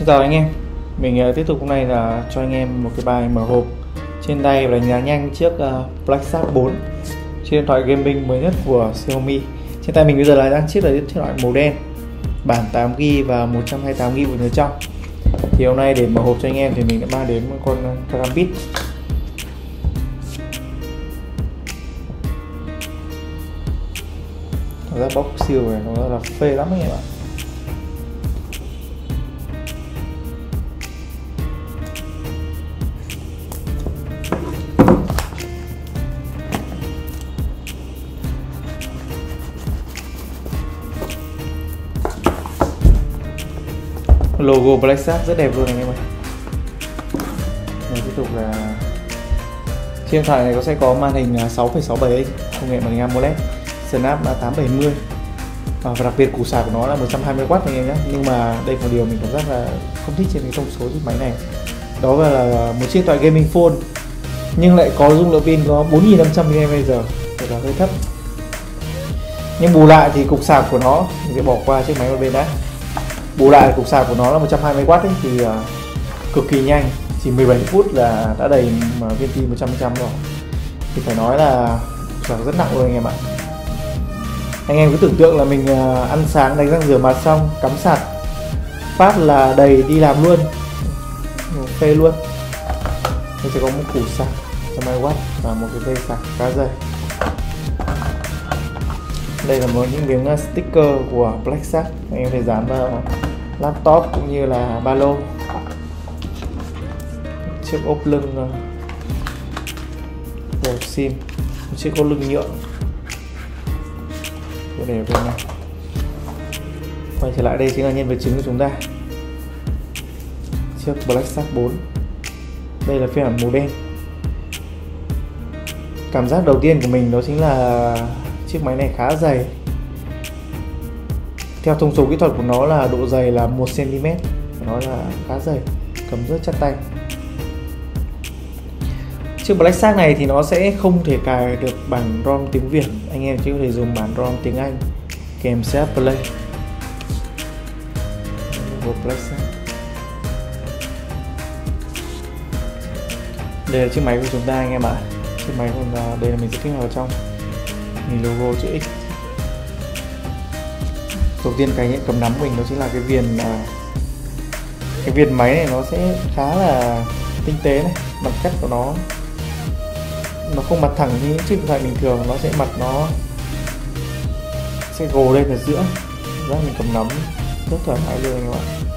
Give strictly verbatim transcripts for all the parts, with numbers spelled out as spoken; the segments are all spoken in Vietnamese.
Xin chào anh em, mình uh, tiếp tục hôm nay là cho anh em một cái bài mở hộp trên tay và đánh giá nhanh chiếc uh, Black Shark bốn, chiếc điện thoại gaming mới nhất của Xiaomi. Trên tay mình bây giờ là đang chiếc là điện thoại màu đen, bản tám gi-ga-bai và một trăm hai mươi tám gi-ga-bai bộ nhớ trong. Thì hôm nay để mở hộp cho anh em thì mình đã mang đến một con Karambit. Nó ra box siêu này, nó là phê lắm anh em ạ. Logo Black Shark rất đẹp luôn anh em ơi. Mình tiếp tục là trên điện thoại này nó sẽ có màn hình sáu phẩy sáu bảy inch, công nghệ màn hình AMOLED, Snapdragon tám bảy mươi và đặc biệt củ sạc của nó là một trăm hai mươi oát anh em nhé. Nhưng mà đây là một điều mình cảm giác là không thích trên cái thông số chiếc máy này, đó là một chiếc điện thoại gaming phone nhưng lại có dung lượng pin có bốn nghìn năm trăm mi li am pe giờ, thì là hơi thấp. Nhưng bù lại thì cục sạc của nó mình sẽ bỏ qua chiếc máy một bên đã. Bù lại cục sạc của nó là một trăm hai mươi oát ấy, thì uh, cực kỳ nhanh, chỉ mười bảy phút là đã đầy viên pin một trăm phần trăm rồi, thì phải nói là sạc rất nặng luôn anh em ạ. Anh em cứ tưởng tượng là mình uh, ăn sáng đánh răng rửa mặt xong cắm sạc phát là đầy đi làm luôn, phê luôn. Đây sẽ có một củ sạc một trăm hai mươi oát và một cái dây sạc cá dây. Đây là một những miếng sticker của Black Shark, anh em có thể dán vào laptop cũng như là ba lô. Chiếc ốp lưng của sim, một chiếc ốp lưng nhựa để bên này. Quay trở lại đây chính là nhân vật chính của chúng ta, chiếc Black Shark bốn. Đây là phiên bản màu đen. Cảm giác đầu tiên của mình đó chính là chiếc máy này khá dày. Theo thông số kỹ thuật của nó là độ dày là một xen-ti-mét, nó là khá dày, cầm rất chắc tay. Chiếc Black Shark này thì nó sẽ không thể cài được bản ROM tiếng Việt, anh em chỉ có thể dùng bản ROM tiếng Anh kèm xê ép Play. Black Shark. Đây là chiếc máy của chúng ta anh em ạ. Chiếc máy còn đây là mình sẽ kích vào trong. Mình logo chữ X. Đầu tiên cái cầm nắm của mình đó chính là cái viền cái viền máy này, nó sẽ khá là tinh tế này, mặt cắt của nó nó không mặt thẳng như những chiếc điện thoại bình thường, nó sẽ mặt nó sẽ gồ lên ở giữa, ra mình cầm nắm rất thoải mái luôn các bạn.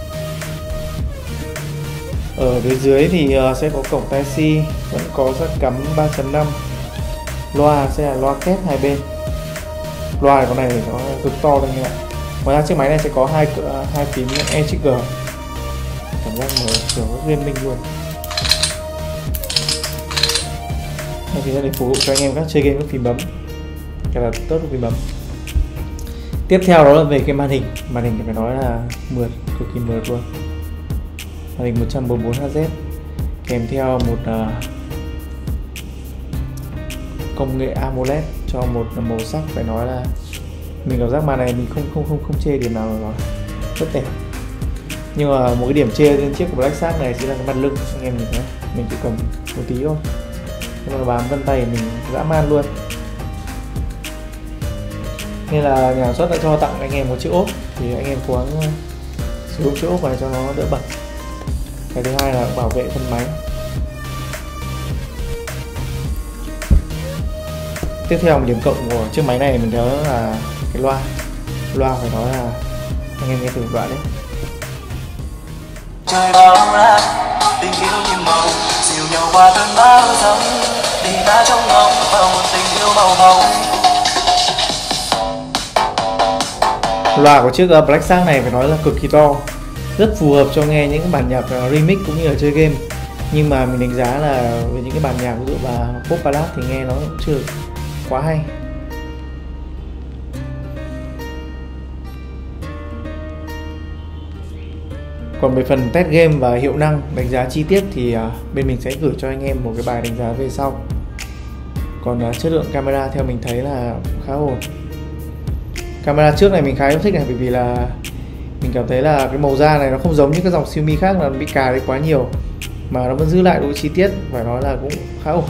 Ở phía dưới thì sẽ có cổng Type-C, vẫn có giắc cắm ba chấm năm. Loa sẽ là loa kép hai bên. Loa này con này nó cực to luôn nha. Ngoài ra chiếc máy này sẽ có hai hai phím e trigger. Cảm giác mở kiểu riêng mình luôn. Đây thì để phục vụ cho anh em các chơi game với phím bấm. Cái là tốt với phím bấm. Tiếp theo đó là về cái màn hình. Màn hình thì phải nói là mượt, cực kỳ mượt luôn. Màn hình một trăm bốn mươi bốn héc kèm theo một uh, công nghệ AMOLED cho một màu sắc, phải nói là mình cảm giác màn này mình không không không không chê điểm nào rồi, rất đẹp. Nhưng mà một cái điểm chê trên chiếc Black Shark này sẽ là cái mặt lưng, anh em nhìn thấy mình chỉ cầm một tí thôi nhưng mà bám vân tay mình dã man luôn, nên là nhà sản xuất đã cho tặng anh em một chiếc ốp, thì anh em cố gắng sử dụng chiếc ốp này cho nó đỡ bẩn. Cái thứ hai là bảo vệ thân máy. Tiếp theo một điểm cộng của chiếc máy này mình nhớ là cái loa loa phải nói là anh em nghe từ đoạn đấy. Trời bóng ra tình yêu như màu dịu nhau qua cơn bão giông, đi ta trong ngóng vào một tình yêu màu màu. Loa của chiếc Black Shark này phải nói là cực kỳ to, rất phù hợp cho nghe những bản nhạc remix cũng như là chơi game. Nhưng mà mình đánh giá là với những cái bản nhạc ví dụ và pop ballad thì nghe nó cũng chưa quá hay. Còn về phần test game và hiệu năng, đánh giá chi tiết thì bên mình sẽ gửi cho anh em một cái bài đánh giá về sau. Còn chất lượng camera theo mình thấy là khá ổn. Camera trước này mình khá yêu thích này, bởi vì là Mình cảm thấy là cái màu da này nó không giống những cái dòng Xiaomi khác là bị cà đấy quá nhiều, mà nó vẫn giữ lại đủ chi tiết, phải nói là cũng khá ổn.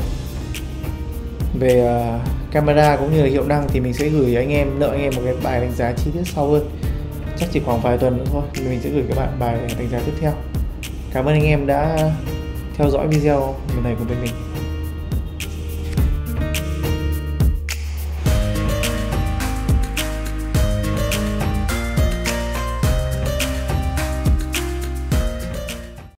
Về uh, camera cũng như là hiệu năng thì mình sẽ gửi anh em nợ anh em một cái bài đánh giá chi tiết sau hơn, chắc chỉ khoảng vài tuần nữa thôi mình sẽ gửi các bạn bài đánh giá tiếp theo. Cảm ơn anh em đã theo dõi video lần này của bên mình.